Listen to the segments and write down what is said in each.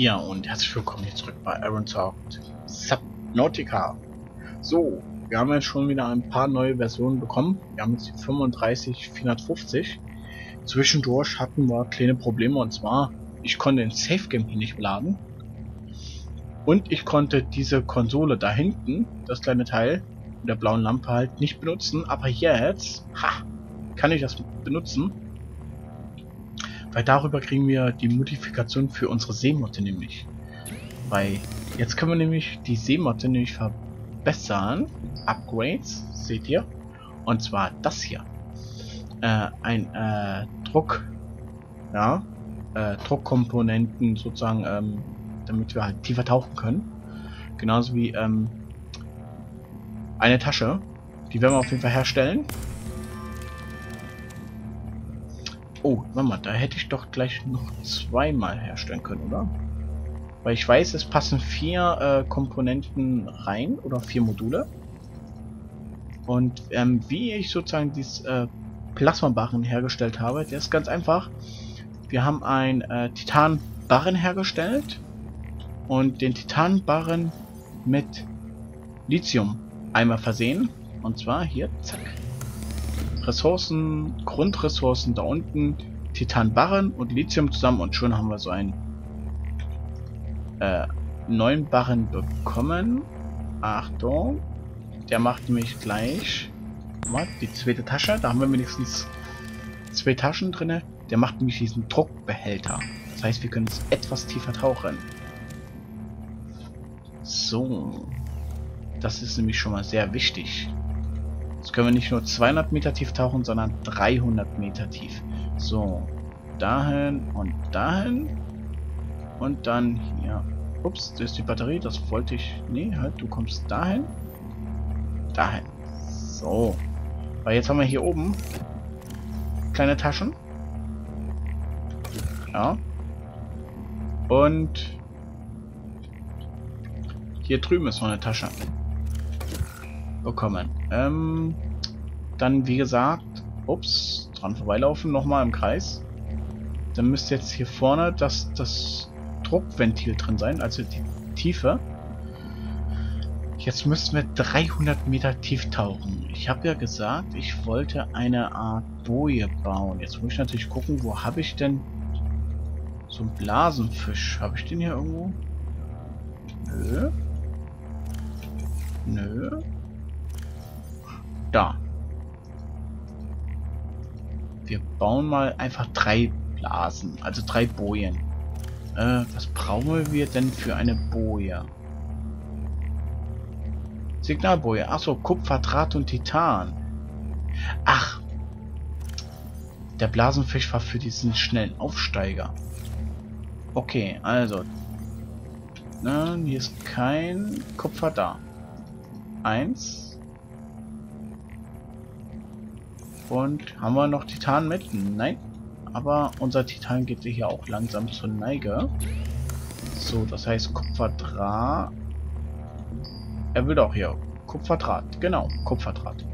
Ja, und herzlich willkommen hier zurück bei Aaron Talk Subnautica. So, wir haben jetzt schon wieder ein paar neue Versionen bekommen. Wir haben jetzt die 35, 450. Zwischendurch hatten wir kleine Probleme, und zwar, ich konnte den Safe Game hier nicht laden. Und ich konnte diese Konsole da hinten, das kleine Teil, mit der blauen Lampe halt nicht benutzen. Aber jetzt, kann ich das benutzen. Weil darüber kriegen wir die Modifikation für unsere Seemotte nämlich. Weil jetzt können wir nämlich die Seemotte nämlich verbessern. Upgrades, seht ihr. Und zwar das hier. Druckkomponenten sozusagen, damit wir halt tiefer tauchen können. Genauso wie eine Tasche. Die werden wir auf jeden Fall herstellen. Oh, warte mal, da hätte ich doch gleich noch zweimal herstellen können, oder? Weil ich weiß, es passen 4 Komponenten rein, oder 4 Module. Und wie ich sozusagen dieses Plasma-Barren hergestellt habe, der ist ganz einfach. Wir haben ein Titan-Barren hergestellt und den Titan-Barren mit Lithium einmal versehen. Und zwar hier, zack. Ressourcen, Grundressourcen da unten, Titan-Barren und Lithium zusammen, und schon haben wir so einen neuen Barren bekommen. Achtung, der macht nämlich gleich mal die zweite Tasche, da haben wir wenigstens 2 Taschen drin. Der macht nämlich diesen Druckbehälter, das heißt, wir können jetzt etwas tiefer tauchen. So, das ist nämlich schon mal sehr wichtig. Jetzt können wir nicht nur 200 Meter tief tauchen, sondern 300 Meter tief. So, dahin. Und dann hier. Ups, das ist die Batterie, das wollte ich... Nee, halt, du kommst dahin. Dahin. So. Weil jetzt haben wir hier oben kleine Taschen. Ja. Und hier drüben ist noch eine Tasche bekommen. Dann, wie gesagt, ups, dran vorbeilaufen, nochmal im Kreis. Dann müsste jetzt hier vorne das Druckventil drin sein, also die Tiefe. Jetzt müssen wir 300 Meter tief tauchen. Ich habe ja gesagt, ich wollte eine Art Boje bauen. Jetzt muss ich natürlich gucken, wo habe ich denn so einen Blasenfisch? Habe ich den hier irgendwo? Nö. Da. Wir bauen mal einfach 3 Blasen, also 3 Bojen. Was brauchen wir denn für eine Boje? Signalboje. Achso, Kupferdraht und Titan. Ach. Der Blasenfisch war für diesen schnellen Aufsteiger. Okay, also. Nein, hier ist kein Kupfer da. 1. Und haben wir noch Titan mit? Nein. Aber unser Titan geht hier auch langsam zur Neige. So, das heißt Kupferdraht. Er will doch hier. Kupferdraht. Genau, Kupferdraht.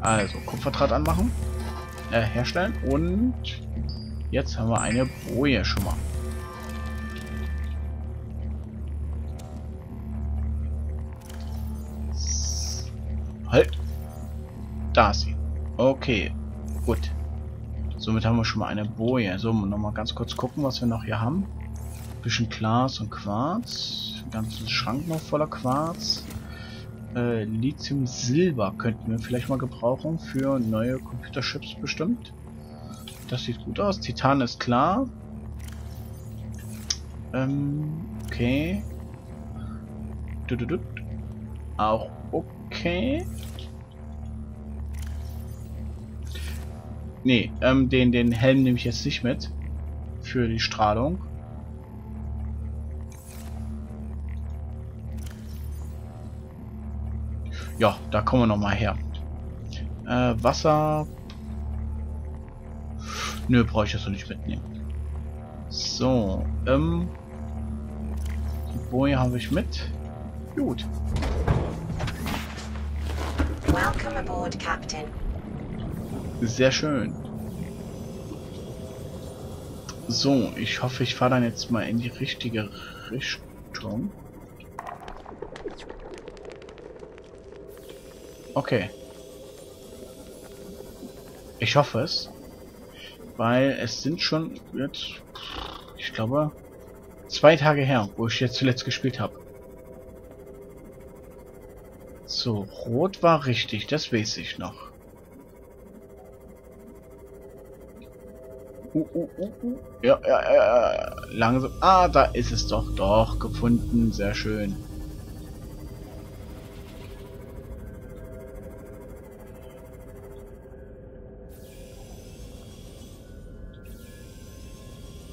Also, Kupferdraht anmachen. Herstellen. Und jetzt haben wir eine Boje schon mal. Halt. Da ist sie. Okay, gut. Somit haben wir schon mal eine Boje. So, nochmal ganz kurz gucken, was wir noch hier haben. Ein bisschen Glas und Quarz. Den ganzen Schrank noch voller Quarz. Lithium, Silber könnten wir vielleicht mal gebrauchen für neue Computerchips bestimmt. Das sieht gut aus. Titan ist klar. Okay. Auch okay. Nee, den Helm nehme ich jetzt nicht mit. Für die Strahlung. Ja, da kommen wir nochmal her. Wasser. Nö, brauche ich das noch nicht mitnehmen. So, die Boje habe ich mit. Gut. Welcome aboard, Captain. Sehr schön. So, ich hoffe, ich fahre dann jetzt mal in die richtige Richtung. Okay. Ich hoffe es. Weil es sind schon jetzt, ich glaube, 2 Tage her, wo ich jetzt zuletzt gespielt habe. So, rot war richtig, das weiß ich noch. Ja, langsam. Ah, da ist es doch. Doch, gefunden. Sehr schön.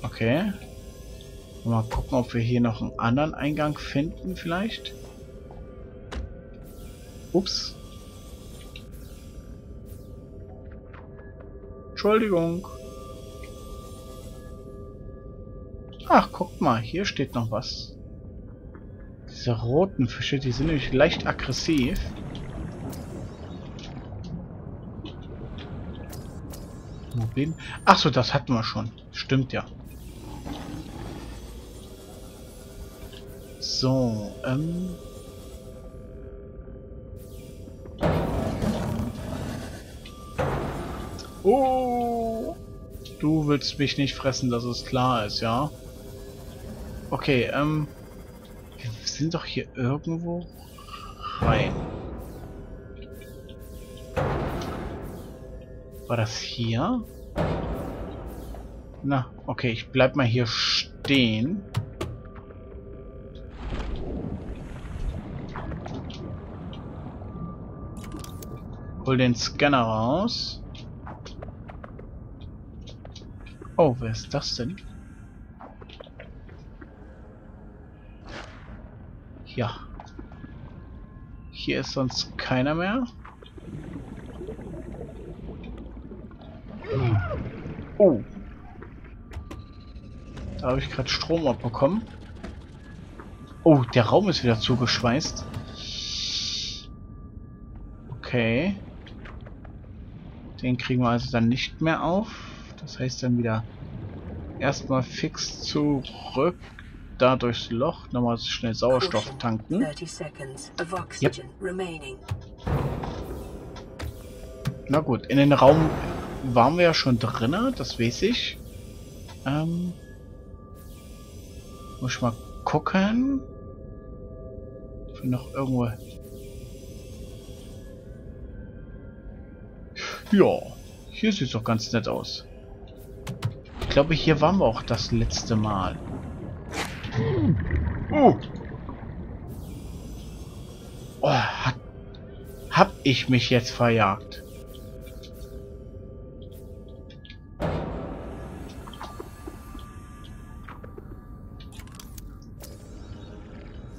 Okay. Mal gucken, ob wir hier noch einen anderen Eingang finden, vielleicht. Ups. Entschuldigung. Ach, guck mal, hier steht noch was. Diese roten Fische, die sind nämlich leicht aggressiv. Ach so, das hatten wir schon. Stimmt ja. So, Oh! Du willst mich nicht fressen, dass es klar ist, ja? Okay, wir sind doch hier irgendwo rein. War das hier? Na, okay, ich bleib mal hier stehen. Hol den Scanner raus. Oh, wer ist das denn? Ja. Hier ist sonst keiner mehr. Oh. Da habe ich gerade Strom abbekommen. Oh, der Raum ist wieder zugeschweißt. Okay. Den kriegen wir also dann nicht mehr auf. Das heißt dann wieder erstmal fix zurück. Da durchs Loch nochmal schnell Sauerstoff tanken. Yep. Na gut, in den Raum waren wir ja schon drinnen, das weiß ich. Muss ich mal gucken. Ob wir noch irgendwo. Ja, hier sieht es doch ganz nett aus. Ich glaube, hier waren wir auch das letzte Mal. Oh, hab ich mich jetzt verjagt?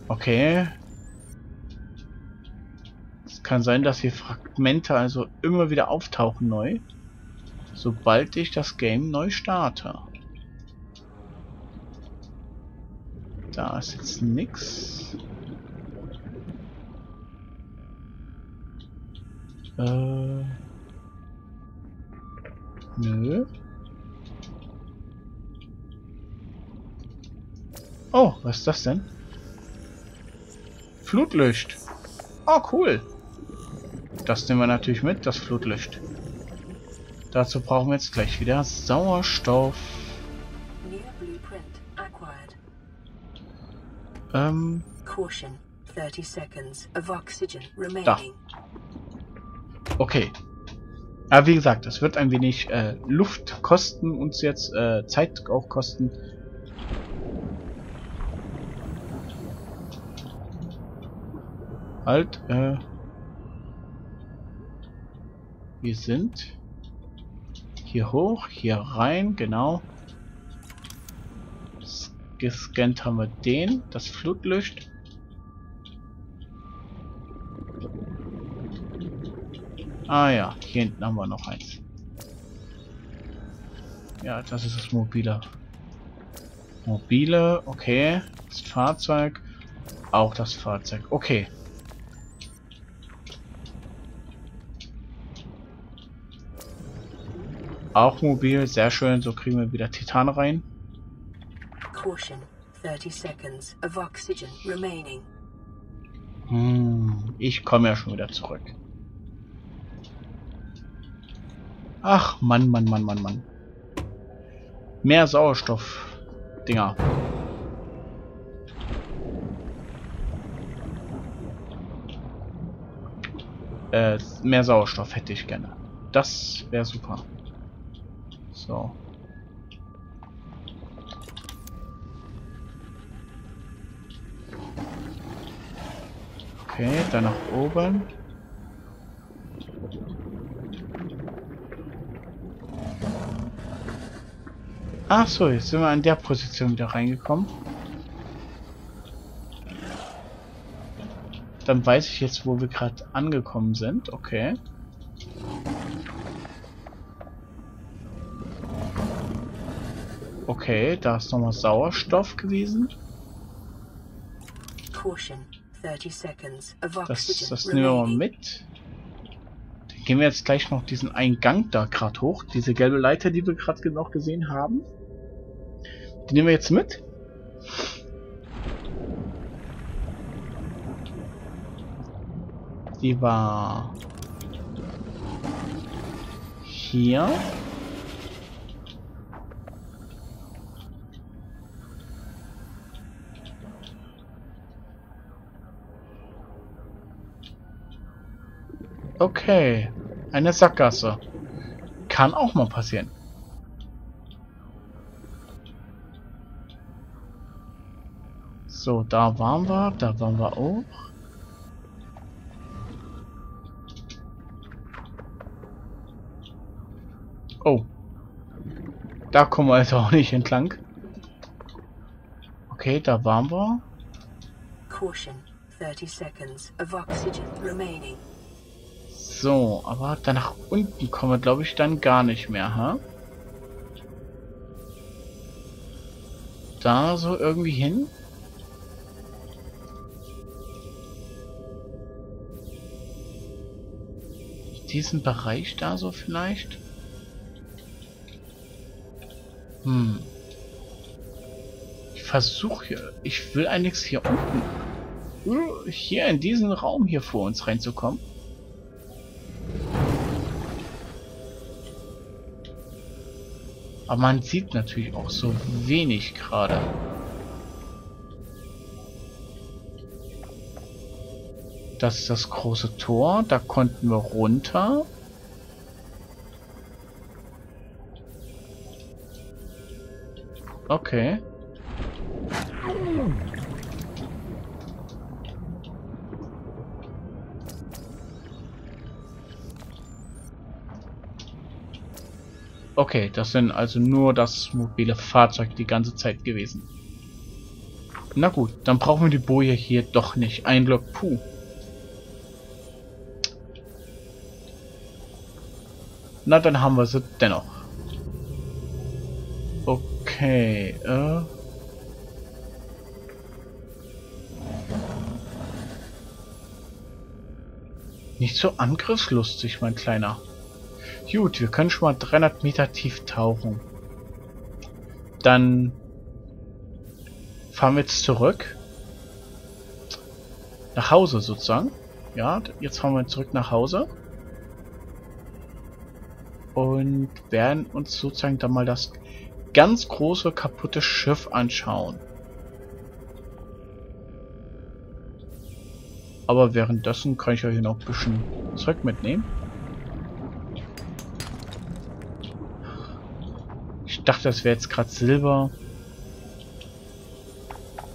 Okay. Es kann sein, dass hier Fragmente also immer wieder auftauchen neu, sobald ich das Game neu starte. Da ist jetzt nix. Nö. Oh, was ist das denn? Flutlicht. Oh, cool. Das nehmen wir natürlich mit, das Flutlicht. Dazu brauchen wir jetzt gleich wieder Sauerstoff. Da. Okay. Aber wie gesagt, es wird ein wenig Luft kosten, uns jetzt Zeit auch kosten. Halt, wir sind hier hoch, hier rein, genau. Gescannt haben wir den, das Flutlicht. Ah ja, hier hinten haben wir noch eins. Ja, das ist das mobile. Mobile, okay. Das Fahrzeug, auch das Fahrzeug, okay. Auch mobil, sehr schön. So kriegen wir wieder Titan rein. Caution, 30 seconds of oxygen remaining. Ich komme ja schon wieder zurück. Ach, Mann. Mehr Sauerstoff-Dinger. Mehr Sauerstoff hätte ich gerne. Das wäre super. So. Okay, dann nach oben. Ach so, jetzt sind wir an der Position wieder reingekommen. Dann weiß ich jetzt, wo wir gerade angekommen sind. Okay. Okay, da ist nochmal Sauerstoff gewesen. Das nehmen wir mal mit. Dann gehen wir jetzt gleich noch diesen einen Gang da gerade hoch. Diese gelbe Leiter, die wir gerade noch gesehen haben. Die nehmen wir jetzt mit. Die war hier. Okay, eine Sackgasse. Kann auch mal passieren. So, da waren wir auch. Oh. Da kommen wir also auch nicht entlang. Okay, da waren wir. Caution, 30 seconds of oxygen remaining. So, aber dann nach unten kommen wir, glaube ich, dann gar nicht mehr, ha? Da so irgendwie hin? Diesen Bereich da so vielleicht? Hm. Ich versuche hier. Ich will eigentlich hier unten. Hier in diesen Raum hier vor uns reinzukommen. Aber man sieht natürlich auch so wenig gerade. Das ist das große Tor. Da konnten wir runter. Okay. Okay, das sind also nur das mobile Fahrzeug die ganze Zeit gewesen. Na gut, dann brauchen wir die Boje hier doch nicht. Ein Block, puh. Na, dann haben wir sie dennoch. Okay, Nicht so angriffslustig, mein Kleiner. Gut, wir können schon mal 300 Meter tief tauchen. Dann fahren wir jetzt zurück. Nach Hause sozusagen. Ja, jetzt fahren wir zurück nach Hause. Und werden uns sozusagen dann mal das ganz große kaputte Schiff anschauen. Aber währenddessen kann ich ja hier noch ein bisschen Zeug mitnehmen. Ich dachte, das wäre jetzt gerade Silber.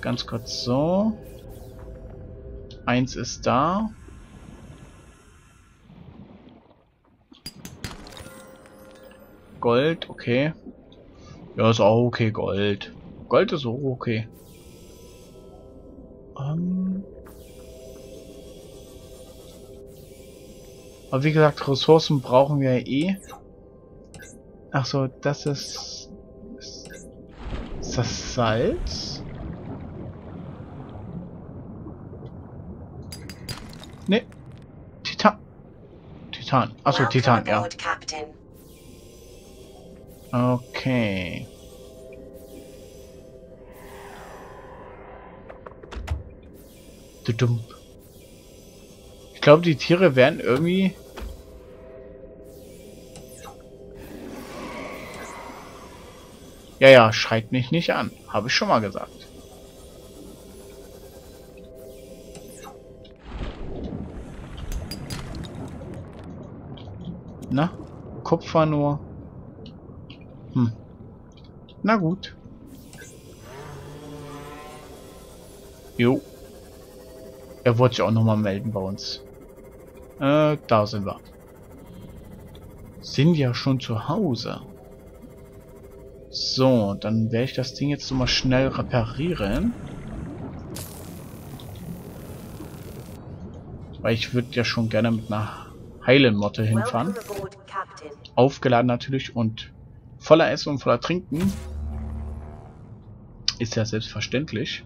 Ganz kurz so. 1 ist da. Gold, okay. Ja, ist auch okay, Gold. Gold ist auch okay. Aber wie gesagt, Ressourcen brauchen wir ja eh. Ach so, das ist... Ist das Salz? Ne. Titan. Titan. Ach so, Titan, ja. Okay. Ich glaube, die Tiere werden irgendwie... Ja, schreit mich nicht an. Habe ich schon mal gesagt. Na? Kupfer nur. Hm. Na gut. Jo. Er wollte sich auch nochmal melden bei uns. Da sind wir. Sind ja schon zu Hause. So, dann werde ich das Ding jetzt nochmal schnell reparieren. Weil ich würde ja schon gerne mit einer heilen Motte hinfahren. Aufgeladen natürlich und voller Essen und voller Trinken. Ist ja selbstverständlich.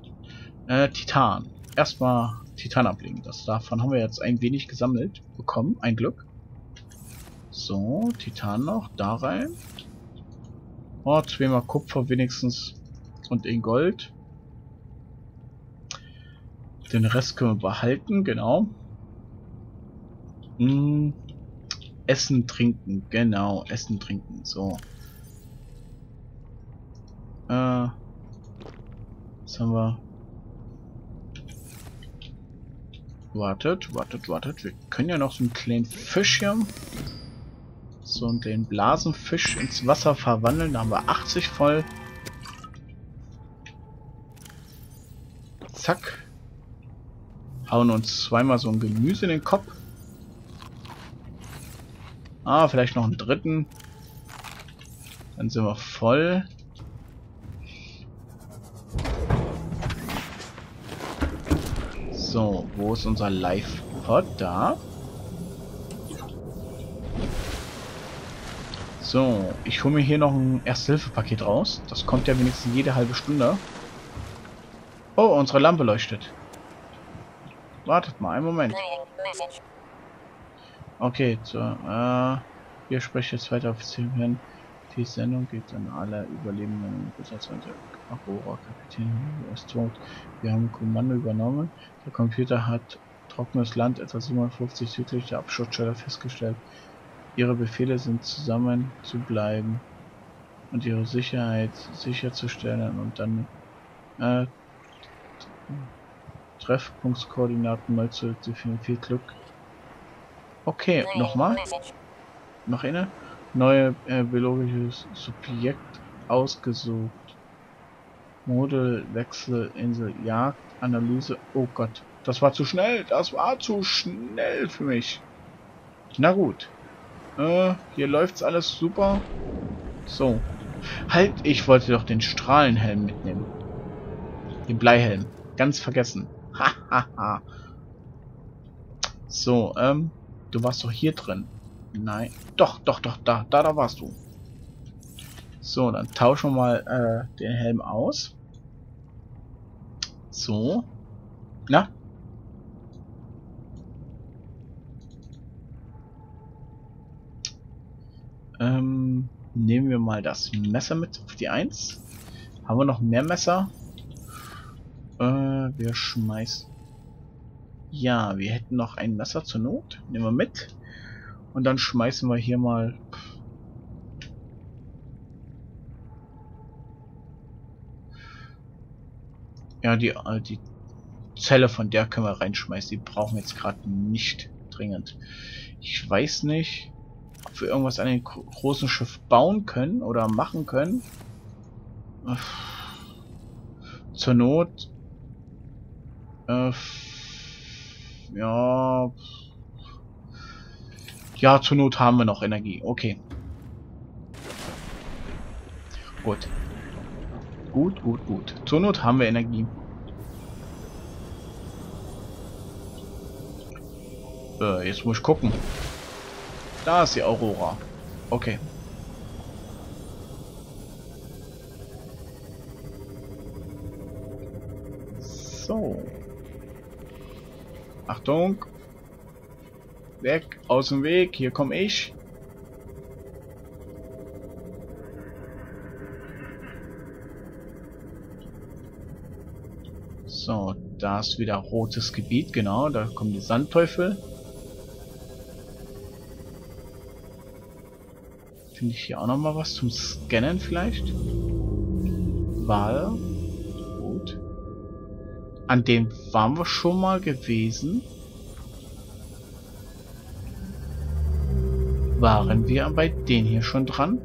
Titan. Erstmal Titan ablegen. Davon haben wir jetzt ein wenig gesammelt bekommen. Ein Glück. So, Titan noch. Da rein. Oh, zweimal Kupfer wenigstens. Und in Gold. Den Rest können wir behalten. Genau. Essen, trinken. Genau. Essen, trinken. So. Was haben wir? Wartet. Wir können ja noch so einen kleinen Fisch hier. So einen kleinen Blasenfisch ins Wasser verwandeln. Da haben wir 80 voll. Zack. Hauen uns zweimal so ein Gemüse in den Kopf. Ah, vielleicht noch einen dritten. Dann sind wir voll. So, wo ist unser Live-Pod? Da. So, ich hole mir hier noch ein Erste-Hilfe-Paket raus. Das kommt ja wenigstens jede halbe Stunde. Oh, unsere Lampe leuchtet. Wartet mal, einen Moment. Okay, so, wir sprechen jetzt weiter auf Zielhirn. Die Sendung geht an alle Überlebenden der Aurora, Kapitän ist tot. Wir haben Kommando übernommen. Der Computer hat trockenes Land etwa 57 südlich der Absturzstelle festgestellt. Ihre Befehle sind zusammen zu bleiben und ihre Sicherheit sicherzustellen und dann Treffpunktskoordinaten neu zu definieren. Viel Glück. Okay, nochmal. Noch inne. Neue biologisches Subjekt ausgesucht. Model, Wechsel, Insel, Jagd, Analyse. Oh Gott, das war zu schnell. Das war zu schnell für mich. Na gut. Hier läuft's alles super. So. Halt, ich wollte doch den Strahlenhelm mitnehmen. Den Bleihelm. Ganz vergessen. Hahaha. So, du warst doch hier drin. Nein. Doch, da warst du. So, dann tauschen wir mal den Helm aus. So. Na? Nehmen wir mal das Messer mit auf die 1. Haben wir noch mehr Messer? Wir schmeißen. Ja, wir hätten noch ein Messer zur Not. Nehmen wir mit. Und dann schmeißen wir hier mal... Ja, die Zelle, von der können wir reinschmeißen. Die brauchen wir jetzt gerade nicht dringend. Ich weiß nicht, ob wir irgendwas an dem großen Schiff bauen können oder machen können. Zur Not... Ja, zur Not haben wir noch Energie. Okay. Gut. Gut. Zur Not haben wir Energie. Jetzt muss ich gucken. Da ist die Aurora. Okay. So. Achtung. Weg, aus dem Weg, hier komme ich. So, da ist wieder rotes Gebiet, genau, da kommen die Sandteufel. Finde ich hier auch nochmal was zum Scannen vielleicht. Weil, gut. An dem waren wir schon mal gewesen. Waren wir bei denen hier schon dran?